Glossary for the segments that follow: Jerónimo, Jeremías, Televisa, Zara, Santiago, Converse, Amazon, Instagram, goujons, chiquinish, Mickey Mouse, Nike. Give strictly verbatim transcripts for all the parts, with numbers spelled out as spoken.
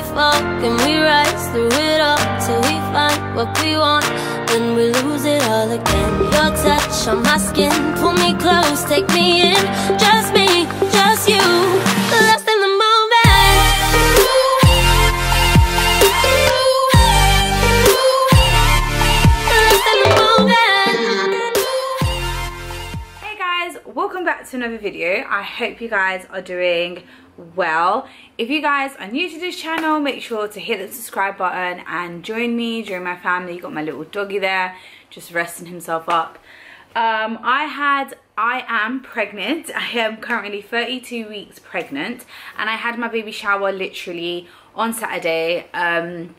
we fall, can we rise through it all till we find what we want? Then we lose it all again. Your touch on my skin, pull me close, take me in. Just me, just you, lost in the moment. Welcome back to another video. I hope you guys are doing well. If you guys are new to this channel, make sure to hit the subscribe button and join me, join my family. You got my little doggy there, just resting himself up. Um, I had, I am pregnant. I am currently thirty-two weeks pregnant, and I had my baby shower literally on Saturday, um,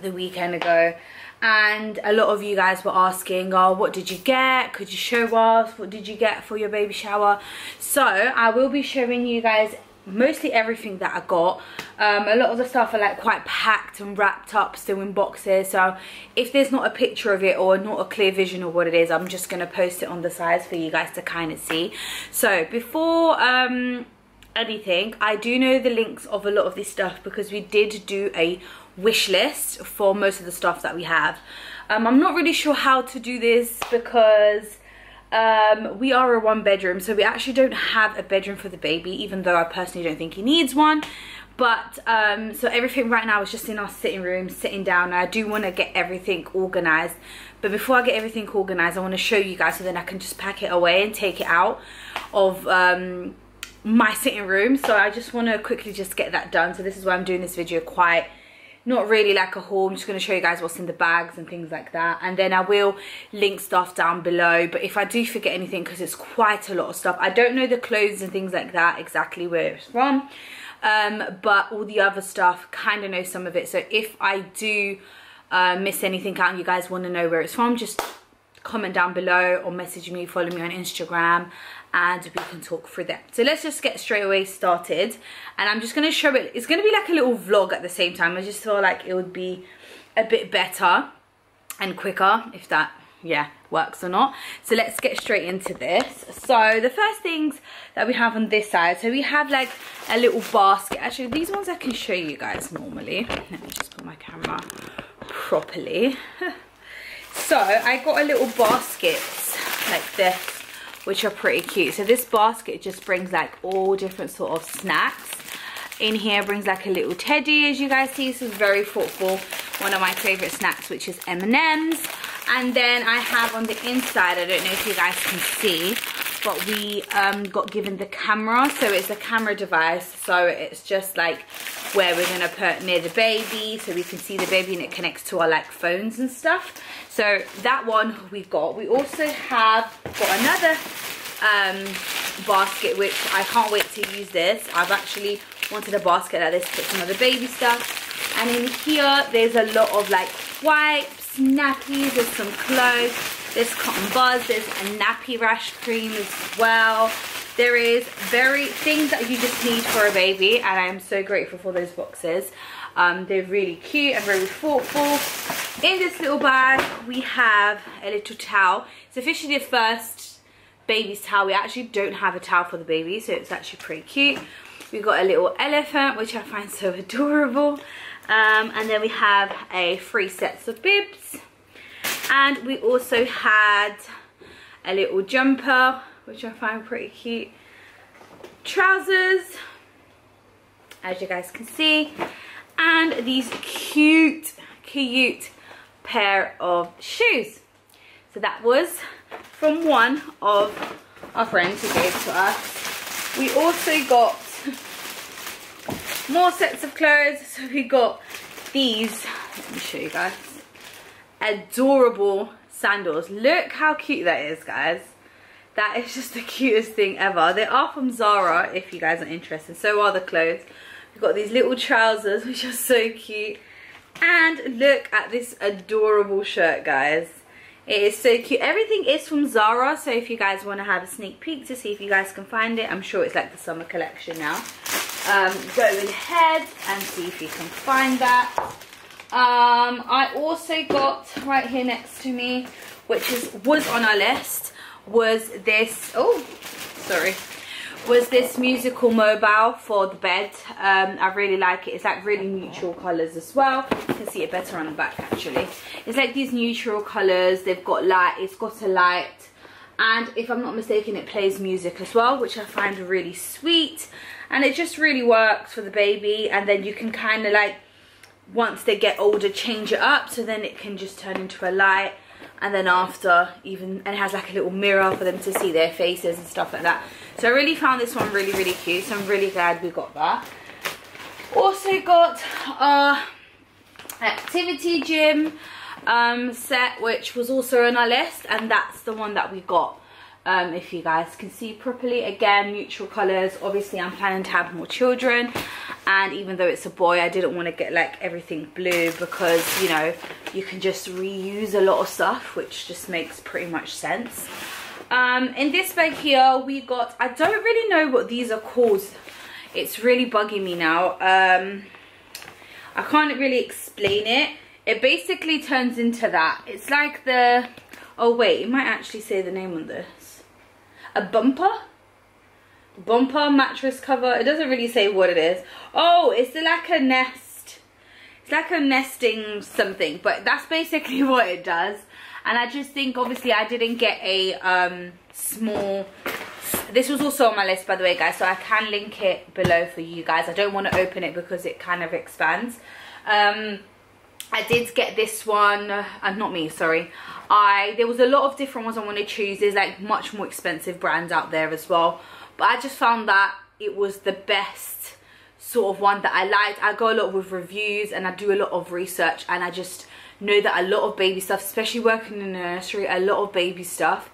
the weekend ago. And a lot of you guys were asking, oh, what did you get? Could you show us? What did you get for your baby shower? So I will be showing you guys mostly everything that I got. Um, a lot of the stuff are like quite packed and wrapped up, still in boxes. So if there's not a picture of it or not a clear vision of what it is, I'm just going to post it on the sides for you guys to kind of see. So before um, anything, I do know the links of a lot of this stuff because we did do a wish list for most of the stuff that we have. um, I'm not really sure how to do this because um, we are a one bedroom, so we actually don't have a bedroom for the baby, even though I personally don't think he needs one. But um, so everything right now is just in our sitting room, sitting down. I do want to get everything organized, but before I get everything organized, I want to show you guys so then I can just pack it away and take it out of um, my sitting room. So I just want to quickly just get that done. So this is why I'm doing this video quite not really like a haul. I'm just going to show you guys what's in the bags and things like that, and then I will link stuff down below. But if I do forget anything, because it's quite a lot of stuff, I don't know the clothes and things like that exactly where it's from, um but all the other stuff, kind of know some of it. So if I do uh miss anything out and you guys want to know where it's from, just comment down below or message me, follow me on Instagram, and we can talk through that. So let's just get straight away started, and I'm just going to show it. It's going to be like a little vlog at the same time. I just feel like it would be a bit better and quicker if that, yeah, works or not. So let's get straight into this. So the first things that we have on this side, so we have like a little basket. Actually, these ones I can show you guys normally. Let me just put my camera properly. So I got a little basket like this, which are pretty cute. So this basket just brings like all different sort of snacks. In here brings like a little teddy, as you guys see. This is very thoughtful. One of my favorite snacks, which is M and M's. And then I have on the inside, I don't know if you guys can see, but we um, got given the camera. So it's a camera device. So it's just like where we're gonna put near the baby, so we can see the baby, and it connects to our like phones and stuff. So that one we've got. We also have got another um, basket, which I can't wait to use this. I've actually wanted a basket like this to put some of the baby stuff. And in here, there's a lot of like wipes, nappies, there's some clothes, there's cotton buds, there's a nappy rash cream as well. There is very things that you just need for a baby, and I am so grateful for those boxes. Um, they're really cute and very thoughtful. In this little bag, we have a little towel. It's officially the first baby's towel. We actually don't have a towel for the baby, so it's actually pretty cute. We've got a little elephant, which I find so adorable. Um, and then we have a three sets of bibs. And we also had a little jumper, which I find pretty cute. Trousers, as you guys can see, and these cute, cute pair of shoes. So that was from one of our friends who gave to us. We also got more sets of clothes. So we got these, let me show you guys, adorable sandals. Look how cute that is, guys. That is just the cutest thing ever. They are from Zara, if you guys are interested. So are the clothes. We've got these little trousers, which are so cute. And look at this adorable shirt, guys. It is so cute. Everything is from Zara, so if you guys want to have a sneak peek to see if you guys can find it, I'm sure it's like the summer collection now. Um, go ahead and see if you can find that. Um, I also got right here next to me, which is was on our list, was this, oh, sorry, was this musical mobile for the bed. um I really like it. It's like really neutral colors as well. You can see it better on the back actually. It's like these neutral colors. They've got light, it's got a light, and if I'm not mistaken it plays music as well, which I find really sweet, and it just really works for the baby. And then you can kind of like, once they get older, change it up, so then it can just turn into a light. And then after, even, and it has like a little mirror for them to see their faces and stuff like that. So I really found this one really, really cute. So I'm really glad we got that. Also got our activity gym um, set, which was also on our list. And that's the one that we got. Um, if you guys can see properly, again, neutral colours. Obviously, I'm planning to have more children. And even though it's a boy, I didn't want to get like everything blue because, you know, you can just reuse a lot of stuff, which just makes pretty much sense. Um, in this bag here, we got, I don't really know what these are called. It's really bugging me now. Um, I can't really explain it. It basically turns into that. It's like the, oh wait, it might actually say the name on this. A bumper? Bumper mattress cover. It doesn't really say what it is. Oh, it's like a nest. It's like a nesting something, but that's basically what it does. And I just think, obviously, I didn't get a um small. This was also on my list, by the way, guys, so I can link it below for you guys. I don't want to open it because it kind of expands. um I did get this one, uh, not me, sorry. I there was a lot of different ones I want to choose. There's like much more expensive brands out there as well, but I just found that it was the best sort of one that I liked. I go a lot with reviews and I do a lot of research, and I just know that a lot of baby stuff, especially working in a nursery, a lot of baby stuff,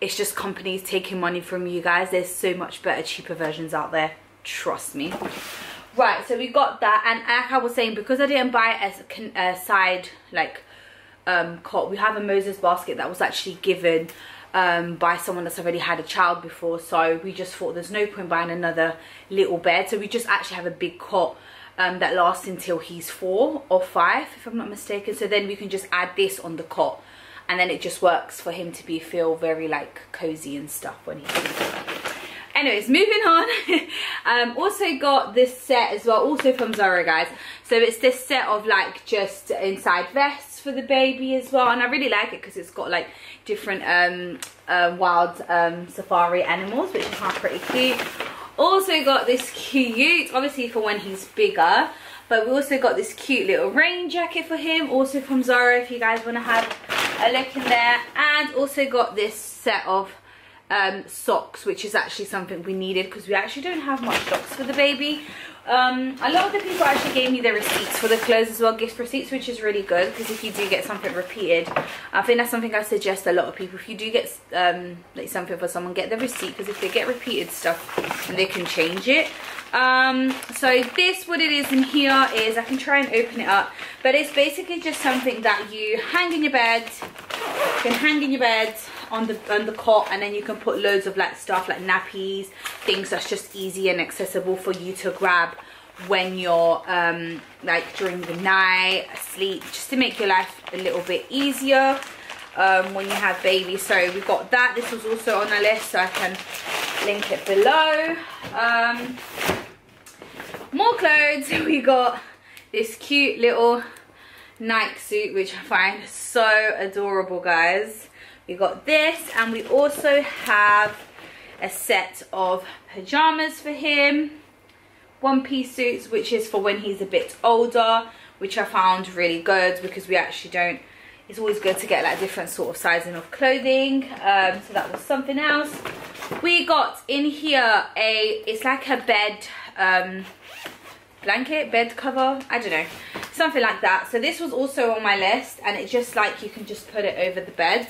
it's just companies taking money from you guys. There's so much better, cheaper versions out there, trust me. Right, so we got that, and like I was saying, because I didn't buy a, a side like um cot, we have a Moses basket that was actually given Um, by someone that's already had a child before, so we just thought there's no point buying another little bed, so we just actually have a big cot um, that lasts until he's four or five, if I'm not mistaken. So then we can just add this on the cot, and then it just works for him to be feel very like cozy and stuff when he's anyways. Moving on. um also got this set as well, also from Zara, guys. So it's this set of like just inside vests for the baby as well, and I really like it because it's got like different um uh, wild um safari animals, which are pretty cute. Also got this cute, obviously for when he's bigger, but we also got this cute little rain jacket for him, also from Zara, if you guys want to have a look in there. And also got this set of um socks, which is actually something we needed because we actually don't have much socks for the baby. Um, a lot of the people actually gave me their receipts for the clothes as well, gift receipts, which is really good because if you do get something repeated, I think that's something I suggest a lot of people. If you do get um, like something for someone, get the receipt, because if they get repeated stuff, they can change it. Um, so this, what it is in here is, I can try and open it up, but it's basically just something that you hang in your bed. You can hang in your bed on the on the cot, and then you can put loads of like stuff like nappies, things that's just easy and accessible for you to grab when you're um like during the night sleep, just to make your life a little bit easier um when you have babies. So we've got that. This was also on our list, so I can link it below. Um more clothes. We got this cute little Nike suit, which I find so adorable, guys. We got this, and we also have a set of pajamas for him, one-piece suits, which is for when he's a bit older, which I found really good because we actually don't, it's always good to get like different sort of sizing of clothing. Um, so that was something else. We got in here a, it's like a bed um, blanket, bed cover, I don't know, something like that. So this was also on my list, and it's just like you can just put it over the bed.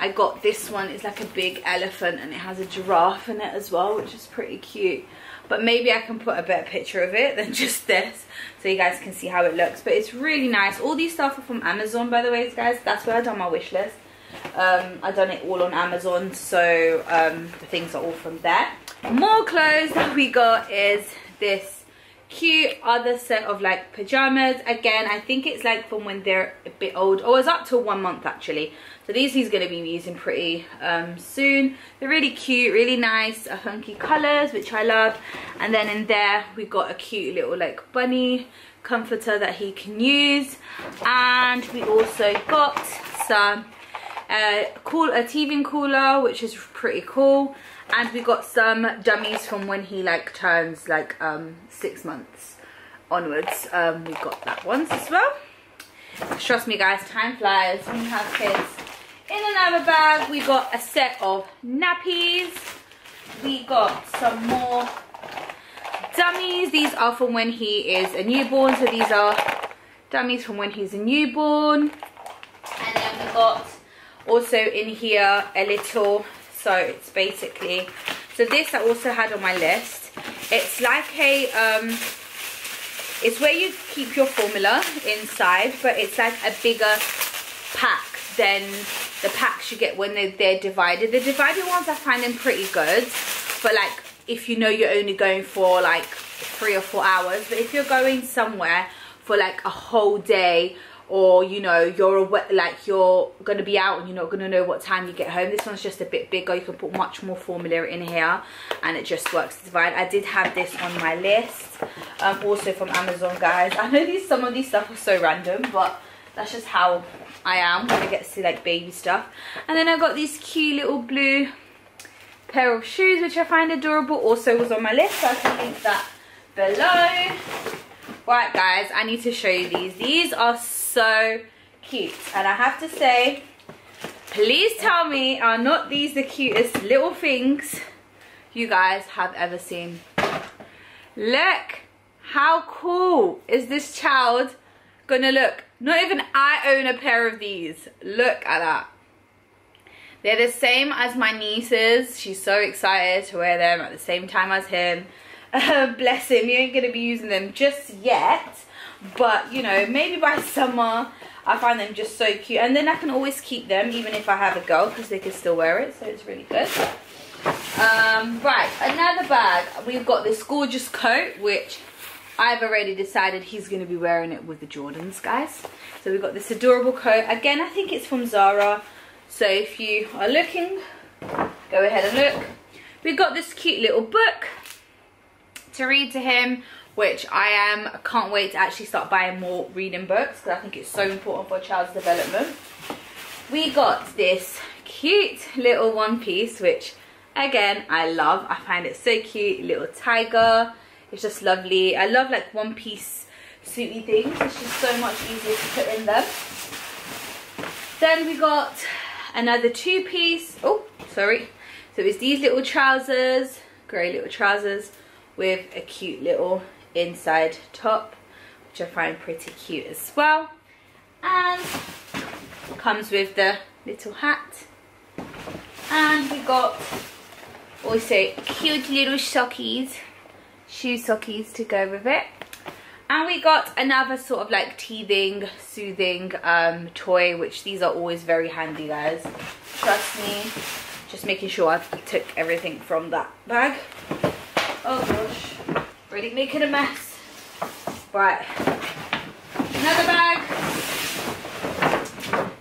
I got this one, it's like a big elephant and it has a giraffe in it as well, which is pretty cute. But maybe I can put a better picture of it than just this, so you guys can see how it looks. But it's really nice. All these stuff are from Amazon, by the way, guys. That's where I've done my wish list. Um, I've done it all on Amazon, so um, the things are all from there. More clothes that we got is this cute other set of like pajamas. Again, I think it's like from when they're a bit old, or oh, it's up to one month actually. So these he's going to be using pretty um soon. They're really cute, really nice, uh, funky colors, which I love. And then in there we've got a cute little like bunny comforter that he can use. And we also got some uh cool a T V cooler, which is pretty cool. And we got some dummies from when he like turns like um six months onwards. Um we've got that ones as well. Trust me guys, time flies when you have kids. In another bag we got a set of nappies. We got some more dummies. These are from when he is a newborn, so these are dummies from when he's a newborn. And then we got also in here a little, so it's basically, so this I also had on my list. It's like a um it's where you keep your formula inside, but it's like a bigger pack than the packs you get when they're, they're divided. The divided ones I find them pretty good, but like if you know you're only going for like three or four hours. But if you're going somewhere for like a whole day, or you know you're away, like you're gonna be out and you're not gonna know what time you get home, this one's just a bit bigger. You can put much more formula in here and it just works to divide. I did have this on my list, um also from Amazon guys. I know these some of these stuff are so random, but that's just how I am when it gets to like baby stuff. And then I got these cute little blue pair of shoes, which I find adorable, also was on my list, so I can link that below. Right guys, I need to show you these. These are so cute, and I have to say, please tell me are not these the cutest little things you guys have ever seen. Look how cool is this child gonna look. Not even I own a pair of these. Look at that. They're the same as my niece's. She's so excited to wear them at the same time as him. Uh, bless him, he ain't gonna be using them just yet, but you know, maybe by summer. I find them just so cute, and then I can always keep them even if I have a girl, because they can still wear it, so it's really good. Um right, another bag, we've got this gorgeous coat, which I've already decided he's going to be wearing it with the Jordans guys. So we've got this adorable coat. Again, I think it's from Zara, so if you are looking, go ahead and look. We've got this cute little book to read to him, which I am I can't wait to actually start buying more reading books, because I think it's so important for a child's development. We got this cute little one piece, which again I love. I find it so cute, little tiger. It's just lovely. I love like one piece suity things. It's just so much easier to put in them. Then we got another two piece. Oh, sorry. So it's these little trousers, grey little trousers, with a cute little inside top, which I find pretty cute as well. And comes with the little hat. And we got also cute little sockies, shoe sockies to go with it. And we got another sort of like teething, soothing um, toy, which these are always very handy guys, trust me. Just making sure I took everything from that bag. Oh gosh, really making a mess. Right, another bag.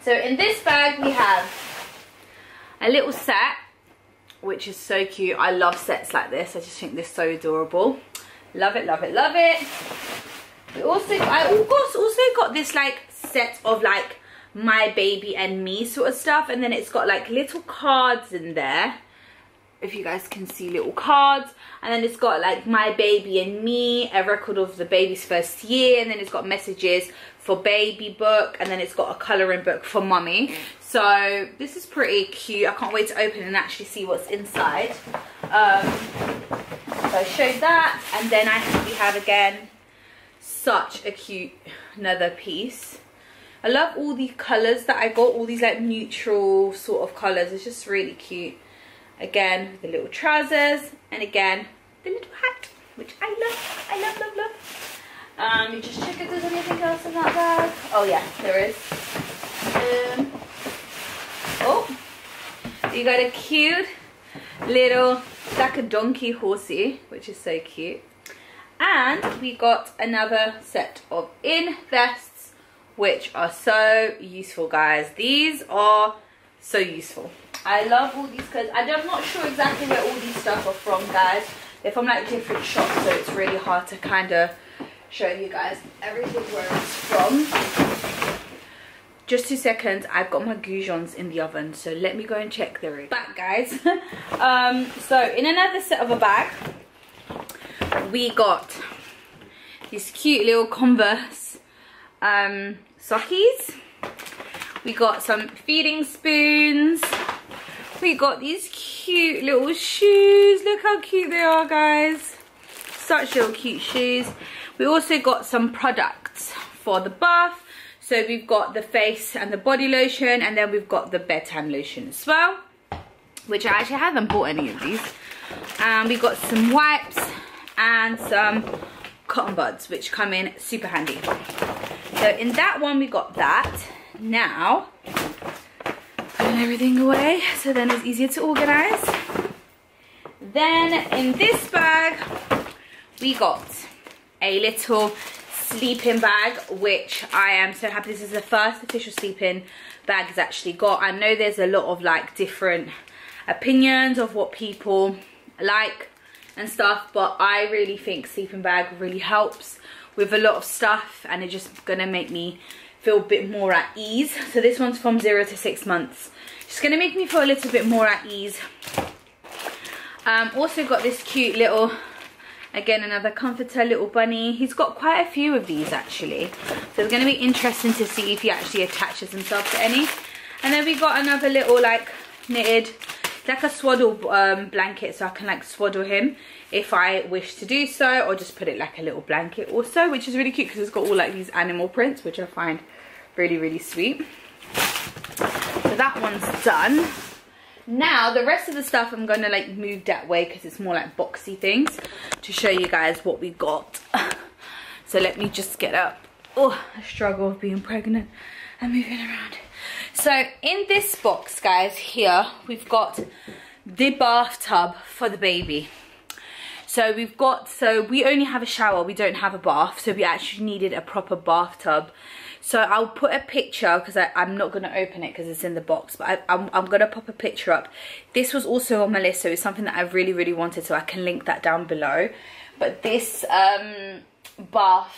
So in this bag we have a little set, which is so cute. I love sets like this. I just think they're so adorable. Love it, love it, love it. We also, I of course also got this like set of like my baby and me sort of stuff, and then it's got like little cards in there. If you guys can see, little cards, and then it's got like my baby and me, a record of the baby's first year, and then it's got messages for baby book, and then it's got a coloring book for mummy. So this is pretty cute. I can't wait to open and actually see what's inside. Um so I showed that, and then I we have again such a cute another piece. I love all the colors that I got, all these like neutral sort of colors. It's just really cute. Again with the little trousers, and again the little hat, which I love, I love, love, love. Um, you just check if there's anything else in that bag. Oh yeah, there is. Um, oh, you got a cute little, like a donkey horsey, which is so cute. And we got another set of in vests, which are so useful, guys. These are so useful. I love all these because I'm not sure exactly where all these stuff are from, guys. They're from like different shops, so it's really hard to kind of show you guys everything where it's from. Just two seconds. I've got my goujons in the oven, so let me go and check the room. Back, guys. um, so in another set of a bag, we got these cute little Converse um, sockies. We got some feeding spoons. We got these cute little shoes. Look how cute they are, guys. Such little cute shoes. We also got some products for the bath. So we've got the face and the body lotion, and then we've got the bedtime lotion as well, which I actually haven't bought any of these. And um, we got some wipes and some cotton buds, which come in super handy. So in that one, we got that. Now, putting everything away so then it's easier to organize. Then in this bag, we got a little sleeping bag, which I am so happy. This is the first official sleeping bag it's actually got. I know there's a lot of like different opinions of what people like and stuff, but I really think sleeping bag really helps with a lot of stuff, and it's just gonna make me feel a bit more at ease. So this one's from zero to six months. It's gonna make me feel a little bit more at ease. Um, also got this cute little, again, another comforter, little bunny. He's got quite a few of these actually. So it's gonna be interesting to see if he actually attaches himself to any. And then we got another little like knitted, like a swaddle um, blanket, so I can like swaddle him if I wish to do so, or just put it like a little blanket also, which is really cute because it's got all like these animal prints, which I find really really sweet. So that one's done. Now the rest of the stuff I'm gonna like move that way because it's more like boxy things, to show you guys what we got. So let me just get up. Oh, I struggle with being pregnant and moving around. So in this box, guys, here we've got the bathtub for the baby. So we've got, so we only have a shower, we don't have a bath, so we actually needed a proper bathtub. So I'll put a picture, because I'm not going to open it because it's in the box, but I, I'm, I'm going to pop a picture up. This was also on my list, so it's something that I really really wanted, so I can link that down below. But this um, bath,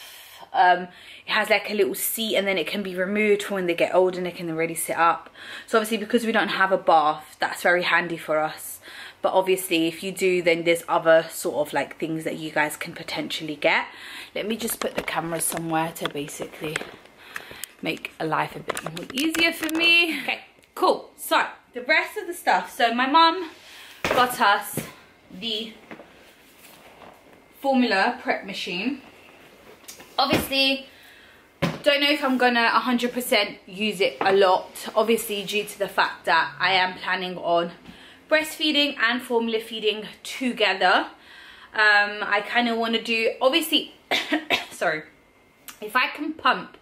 Um, it has like a little seat, and then it can be removed for when they get older and they can already sit up. So obviously because we don't have a bath, that's very handy for us. But obviously if you do, then there's other sort of like things that you guys can potentially get. Let me just put the camera somewhere to basically make a life a bit more easier for me. Okay, cool. So the rest of the stuff. So my mum got us the formula prep machine. Obviously, don't know if I'm gonna one hundred percent use it a lot, obviously due to the fact that I am planning on breastfeeding and formula feeding together. Um, I kind of want to do, obviously, sorry, if I can pump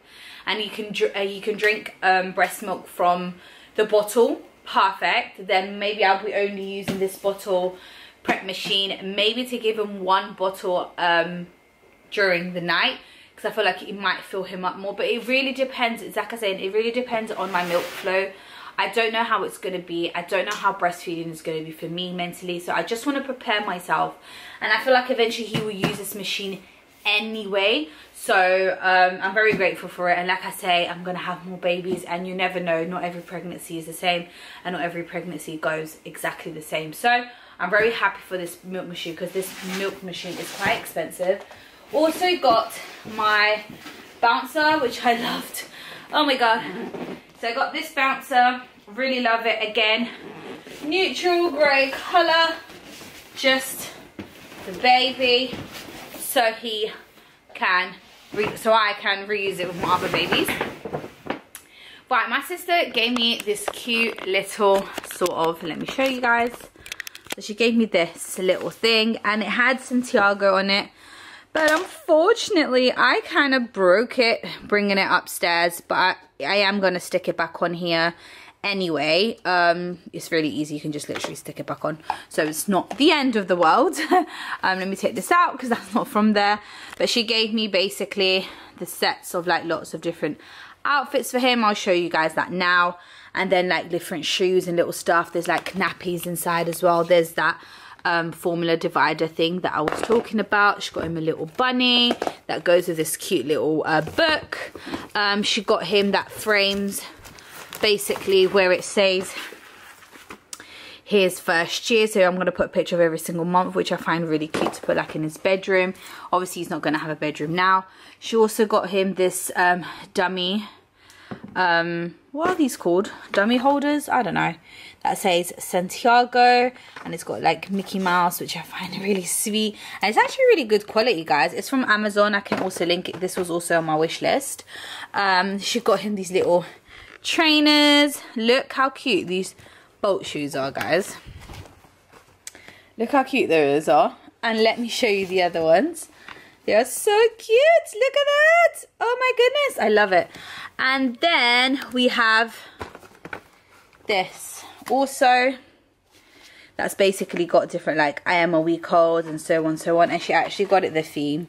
and you can uh, you can drink um, breast milk from the bottle, perfect. Then maybe I'll be only using this bottle prep machine, maybe to give him one bottle um, during the night, because I feel like it might fill him up more. But it really depends, it's like I said, it really depends on my milk flow. I don't know how it's going to be. I don't know how breastfeeding is going to be for me mentally. So I just want to prepare myself. And I feel like eventually he will use this machine anyway. So um, I'm very grateful for it. And like I say, I'm going to have more babies. And you never know, not every pregnancy is the same. And not every pregnancy goes exactly the same. So I'm very happy for this milk machine, because this milk machine is quite expensive. Also got my bouncer, which I loved. Oh my god. So I got this bouncer, really love it. Again, neutral grey colour, just the baby, so he can re so I can reuse it with my other babies. Right, my sister gave me this cute little sort of, let me show you guys. So she gave me this little thing, and it had Santiago on it. But unfortunately, I kind of broke it bringing it upstairs, but I, I am going to stick it back on here anyway. Um, it's really easy, you can just literally stick it back on. So it's not the end of the world. um, let me take this out because that's not from there. But she gave me basically the sets of like lots of different outfits for him. I'll show you guys that now. And then like different shoes and little stuff. There's like nappies inside as well. There's that um, formula divider thing that I was talking about. She got him a little bunny that goes with this cute little uh, book. Um, she got him that frames basically where it says his first year. So I'm going to put a picture of every single month, which I find really cute to put like in his bedroom. Obviously he's not going to have a bedroom now. She also got him this um, dummy. Um, what are these called? Dummy holders? I don't know. That says Santiago, and it's got like Mickey Mouse, which I find really sweet. And it's actually really good quality, guys. It's from Amazon. I can also link it. This was also on my wish list. Um, she got him these little trainers. Look how cute these Bolt shoes are, guys. Look how cute those are. And let me show you the other ones. They are so cute. Look at that. Oh my goodness. I love it. And then we have this also. That's basically got different, like, I am a week old and so on, so on. And she actually got it the theme.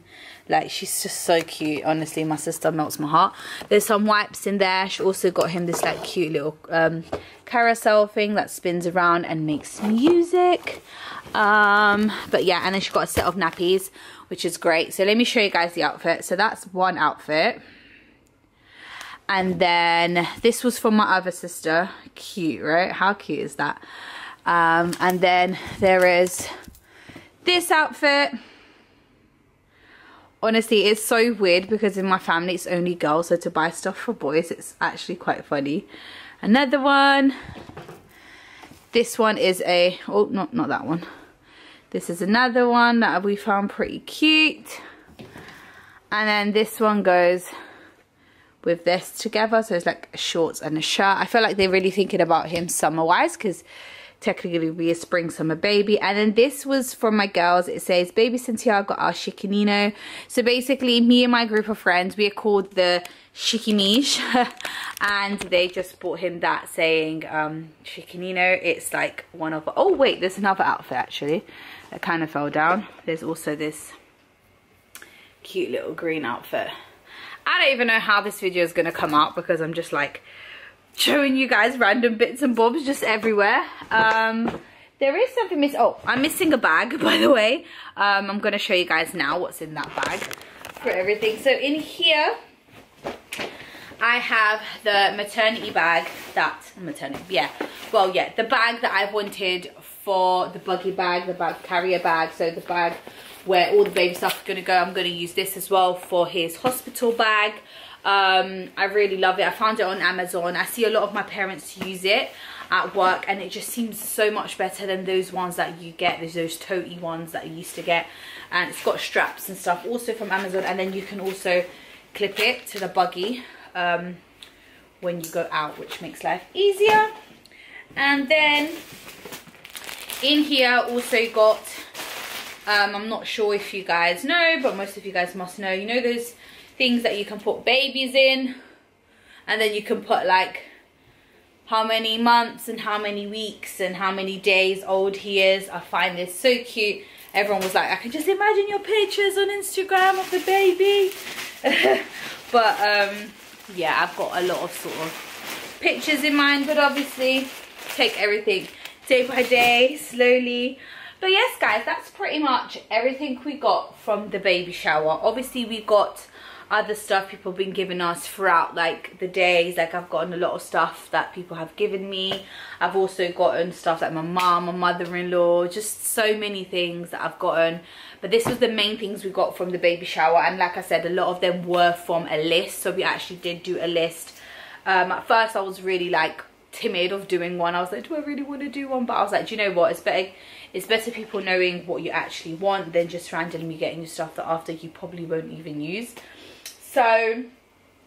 Like, she's just so cute. Honestly, my sister melts my heart. There's some wipes in there. She also got him this, like, cute little um, carousel thing that spins around and makes music. Um, but, yeah, and then she got a set of nappies, which is great. So, let me show you guys the outfit. So, that's one outfit. And then this was from my other sister. Cute, right? How cute is that? Um, and then there is this outfit. Honestly, it's so weird because in my family it's only girls, so to buy stuff for boys it's actually quite funny. Another one. This one is a, oh, not, not that one. This is another one that we found pretty cute. And then this one goes with this together, so it's like shorts and a shirt. I feel like they're really thinking about him summer-wise because technically be a spring summer baby. And then this was from my girls. It says baby Santiago our chiquinino. So basically me and my group of friends, we are called the chiquinish, and they just bought him that saying um chiquinino. It's like one of, oh wait, there's another outfit actually that kind of fell down. There's also this cute little green outfit. I don't even know how this video is going to come out because I'm just like showing you guys random bits and bobs just everywhere. Um, there is something missing. Oh, I'm missing a bag, by the way. Um, I'm going to show you guys now what's in that bag for everything. So in here, I have the maternity bag that, maternity, yeah. Well, yeah, the bag that I wanted for the buggy bag, the bag carrier bag. So the bag where all the baby stuff is going to go. I'm going to use this as well for his hospital bag. Um, I really love it. I found it on Amazon. I see a lot of my parents use it at work and it just seems so much better than those ones that you get. There's those tote ones that I used to get, and it's got straps and stuff also from Amazon, and then you can also clip it to the buggy um, when you go out, which makes life easier. And then in here also got um, I'm not sure if you guys know, but most of you guys must know, you know those things that you can put babies in, and then you can put like how many months and how many weeks and how many days old he is. I find this so cute. Everyone was like, I can just imagine your pictures on Instagram of the baby. But um, yeah, I've got a lot of sort of pictures in mind, but obviously take everything day by day, slowly. But yes guys, that's pretty much everything we got from the baby shower. Obviously we got other stuff people have been giving us throughout like the days. Like I've gotten a lot of stuff that people have given me. I've also gotten stuff like my mom, my mother-in-law, just so many things that I've gotten. But this was the main things we got from the baby shower, and like I said, a lot of them were from a list. So we actually did do a list. Um, at first I was really like timid of doing one. I was like, do I really want to do one? But I was like, do you know what, it's better it's better people knowing what you actually want than just randomly getting you stuff that after you probably won't even use. So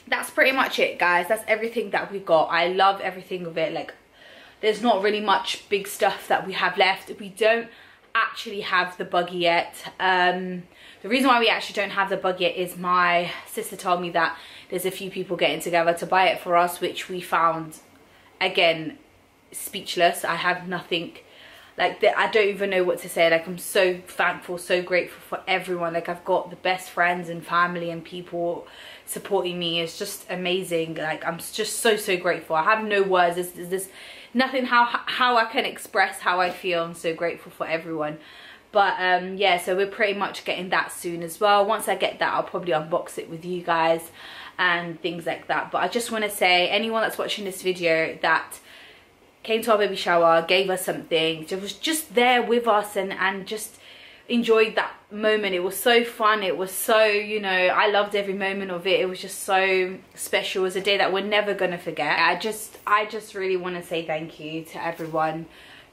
that's pretty much it guys, that's everything that we got. I love everything of it. Like there's not really much big stuff that we have left. We don't actually have the buggy yet. Um the reason why we actually don't have the buggy yet is my sister told me that there's a few people getting together to buy it for us, which we found again, speechless. I have nothing, like, I don't even know what to say. Like, I'm so thankful, so grateful for everyone. Like, I've got the best friends and family and people supporting me. It's just amazing. Like, I'm just so, so grateful. I have no words. There's, there's nothing how how I can express how I feel. I'm so grateful for everyone. But um yeah, so we're pretty much getting that soon as well. Once I get that, I'll probably unbox it with you guys and things like that. But I just want to say, anyone that's watching this video that came to our baby shower, gave us something, was just there with us and, and just enjoyed that moment. It was so fun. It was so, you know, I loved every moment of it. It was just so special. It was a day that we're never going to forget. I just, I just really want to say thank you to everyone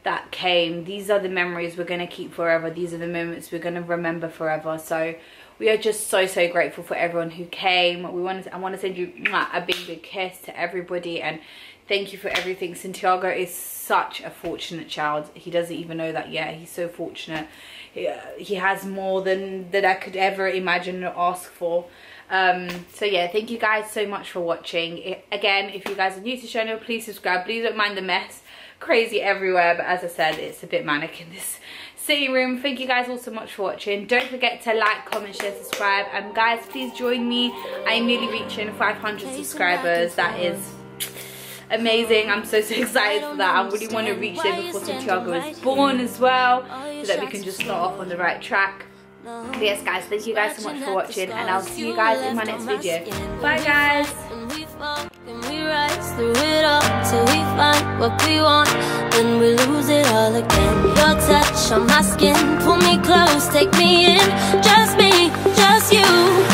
that came. These are the memories we're going to keep forever. These are the moments we're going to remember forever. So we are just so, so grateful for everyone who came. We want to, I want to send you a big, big kiss to everybody, and thank you for everything. Santiago is such a fortunate child. He doesn't even know that yet. He's so fortunate. He, he has more than that I could ever imagine or ask for. Um, so yeah, thank you guys so much for watching. It, again, if you guys are new to the channel, please subscribe. Please don't mind the mess. Crazy everywhere, but as I said, it's a bit manic in this sitting room. Thank you guys all so much for watching. Don't forget to like, comment, share, subscribe, and guys, please join me. I'm nearly reaching five hundred subscribers. That is amazing. I'm so, so excited for that. I really want to reach there before Santiago is born as well, so that we can just start off on the right track. But yes guys, thank you guys so much for watching, and I'll see you guys in my next video. Bye guys. We rise through it all till we find what we want, then we lose it all again. Your touch on my skin, pull me close, take me in, just me, just you.